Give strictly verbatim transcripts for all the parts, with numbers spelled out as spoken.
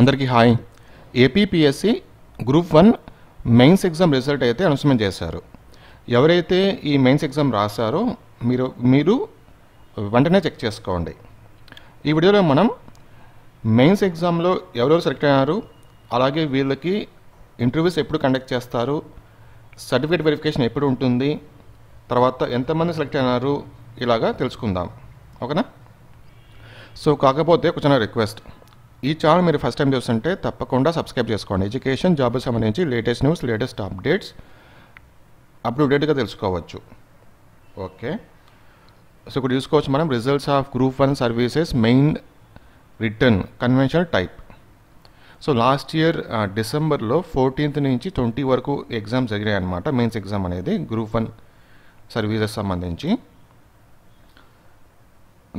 అందరికీ hi APPSC group one mains exam result అయితే announcement చేశారు ఎవరైతే ఈ మెయిన్స్ ఎగ్జామ్ రాసారో మీరు మీరు వెంటనే చెక్ చేసుకోండి ఈ వీడియోలో మనం మెయిన్స్ ఎగ్జామ్ లో ఎవరెవరు సెలెక్ట్ అయ్యారు అలాగే వీళ్ళకి ఇంటర్వ్యూస్ ఎప్పుడు కండక్ట్ చేస్తారు సర్టిఫికెట్ వెరిఫికేషన్ ఎప్పుడు ఉంటుంది తర్వాత ఎంత మంది సెలెక్ట్ అయ్యారు ఇలాగా తెలుసుకుందాం ఓకేనా సో కాకపోతే ఒక చిన్న రిక్వెస్ట్ ఈ ఛానల్ మీరు ఫస్ట్ టైం చూస్తుంటే తప్పకుండా సబ్స్క్రైబ్ చేసుకోండి ఎడ్యుకేషన్ జాబ్ సంబంధించి లేటెస్ట్ న్యూస్ లేటెస్ట్ అప్డేట్స్ అప్డేట్‌గా తెలుసుకోవచ్చు ఓకే సో ఇక్కడ చూసుకోవచ్చు మనం results of group one services main written conventional type so last year December లో fourteenth నుంచి twentieth వరకు ఎగ్జామ్స్ జరిగాయి అన్నమాట మెయిన్స్ ఎగ్జామ్ అనేది గ్రూప్ one సర్వీసెస్ సంబంధించి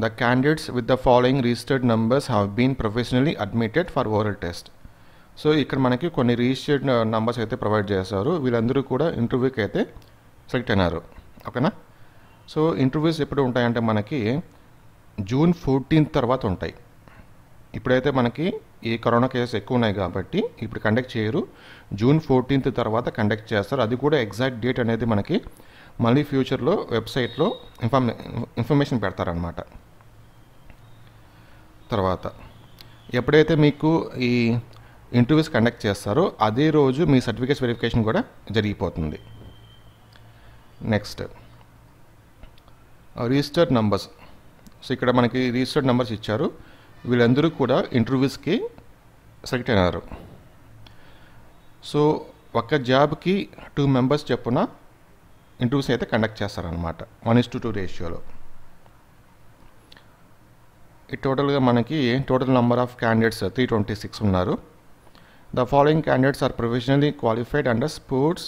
The candidates with the following registered numbers have been professionally admitted for oral test. So, ఇక్కడ మనకి కొన్ని registered numbers అయితే ప్రొవైడ్ చేశారు వీళ్ళందరూ కూడా ఇంటర్వ్యూకి అయితే సెలెక్ట్ అయినారు ఓకేనా సో ఇంటర్వ్యూస్ ఎప్పుడు ఉంటాయంటే మనకి జూన్ fourteenth తర్వాత ఉంటాయి ఇప్పుడైతే మనకి ఈ కరోనా కేసెస్ ఎక్కువ ఉన్నాయి కాబట్టి ఇప్పుడు కండక్ట్ చేయరు జూన్ fourteenth తర్వాత కండక్ట్ చేస్తారు అది కూడా ఎగ్జాక్ట్ డేట్ అనేది మనకి మళ్ళీ ఫ్యూచర్ లో వెబ్‌సైట్ లో ఇన్ఫర్మే ఇన్ఫర్మేషన్ పెడతారు అన్నమాట తర్వాత ఎప్పుడైతే మీకు ఈ ఇంటర్వ్యూస్ కండక్ట్ చేస్తారో అదే రోజు మీ సర్టిఫికెట్స్ వెరిఫికేషన్ కూడా జరిగిపోతుంది నెక్స్ట్ రిజిస్టర్డ్ నంబర్స్ సో ఇక్కడ మనకి రిజిస్టర్డ్ నంబర్స్ ఇచ్చారు వీళ్ళందరూ కూడా ఇంటర్వ్యూస్ కి సెలెక్ట్ అయ్యారు సో ఒక జాబ్ కి two మెంబర్స్ చెప్పున ఇంటర్వ్యూస్ అయితే కండక్ట్ చేస్తారు అన్నమాట one is to two రేషియోలో ఈ టోటల్ గా మనకి total number of candidates three twenty-six ఉన్నారు the following candidates are professionally qualified under sports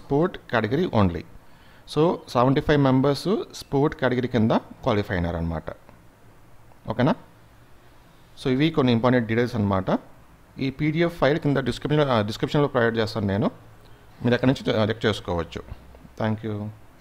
sport category only so seventy-five members sport category కింద క్వాలిఫై అయినారు అన్నమాట ఓకేనా సో ఇవి కొన్ని ఇంపార్టెంట్ డీటెయిల్స్ అన్నమాట ఈ పీడిఎఫ్ ఫైల్ కింద డిస్క్రిప్షన్ డిస్క్రిప్షన్ లో ప్రొవైడ్ చేస్తాను నేను మీరు అక్కడ నుంచి చెక్ చేసుకోవచ్చు Thank you.